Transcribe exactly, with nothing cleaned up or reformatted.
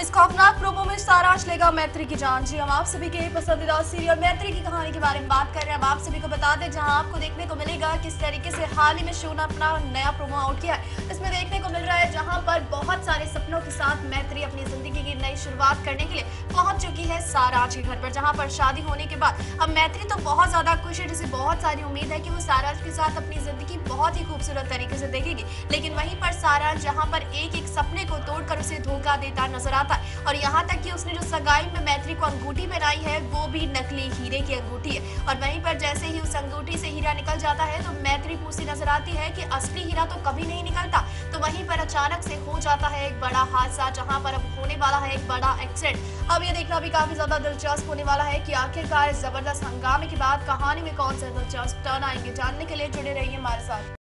इस खौफनाक प्रोमो में सारांश लेगा मैत्री की जान। जी हम आप सभी के पसंदीदा सीरियल मैत्री की कहानी के बारे में बात कर रहे हैं। अब आप सभी को बता दें, जहां आपको देखने को मिलेगा किस तरीके से हाल ही में शो ने अपना नया प्रोमो आउट किया है। इसमें देखने को मिल रहा है जहां पर बहुत सारे सपनों के साथ मैत्री अपनी जिंदगी की नई शुरुआत करने के लिए पहुंच चुकी है सारांश के घर पर, जहाँ पर शादी होने के बाद अब मैत्री तो बहुत ज्यादा खुश है, जिसे बहुत सारी उम्मीद है की वो सारांश के साथ अपनी जिंदगी बहुत ही खूबसूरत तरीके से देखेगी। लेकिन वहीं पर सारांश जहाँ पर एक एक सपने को तोड़कर उसे धोखा देता नजर आता है, और यहाँ तक कि उसने जो सगाई में मैत्री को अंगूठी पहनाई है वो भी नकली हीरे की अंगूठी है। और वहीं पर जैसे ही उस अंगूठी से हीरा निकल जाता है तो मैत्री पूछती नजर आती है कि असली हीरा तो कभी नहीं निकलता। तो वहीं पर अचानक से हो जाता है एक बड़ा हादसा, जहाँ पर अब होने वाला है एक बड़ा एक्सीडेंट। अब ये देखना भी काफी ज्यादा दिलचस्प होने वाला है कि आखिरकार इस जबरदस्त हंगामे के बाद कहानी में कौन से दिलचस्प टर्न आएंगे। जानने के लिए जुड़े रहिए हमारे साथ।